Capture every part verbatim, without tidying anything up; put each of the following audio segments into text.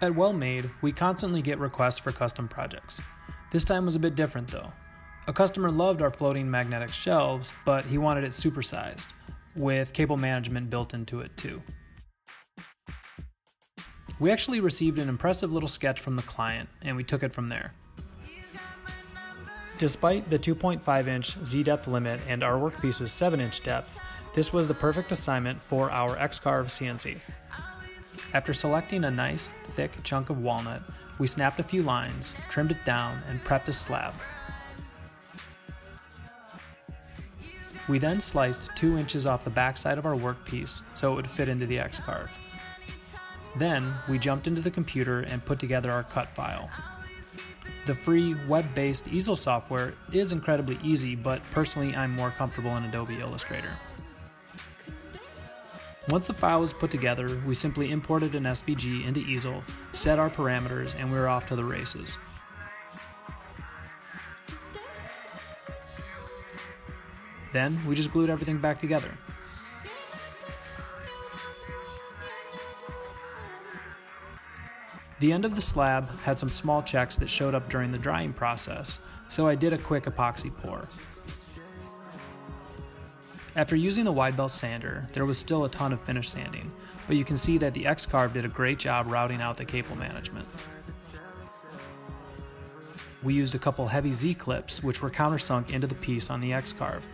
At well-made, we constantly get requests for custom projects. This time was a bit different though. A customer loved our floating magnetic shelves, but he wanted it supersized, with cable management built into it too. We actually received an impressive little sketch from the client, and we took it from there. Despite the two point five inch Z-depth limit and our workpiece's seven inch depth, this was the perfect assignment for our X-Carve C N C. After selecting a nice, thick chunk of walnut, we snapped a few lines, trimmed it down, and prepped a slab. We then sliced two inches off the backside of our workpiece so it would fit into the X-Carve. Then, we jumped into the computer and put together our cut file. The free, web-based Easel software is incredibly easy, but personally I'm more comfortable in Adobe Illustrator. Once the file was put together, we simply imported an S V G into Easel, set our parameters, and we were off to the races. Then, we just glued everything back together. The end of the slab had some small checks that showed up during the drying process, so I did a quick epoxy pour. After using the wide belt sander, there was still a ton of finish sanding, but you can see that the X-Carve did a great job routing out the cable management. We used a couple heavy Z-clips, which were countersunk into the piece on the X-Carve.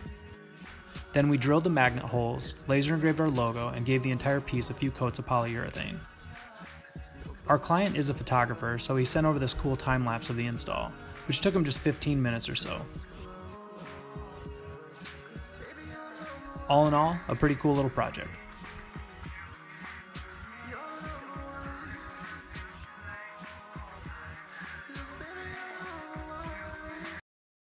Then we drilled the magnet holes, laser engraved our logo, and gave the entire piece a few coats of polyurethane. Our client is a photographer, so he sent over this cool time-lapse of the install, which took him just fifteen minutes or so. All in all, a pretty cool little project.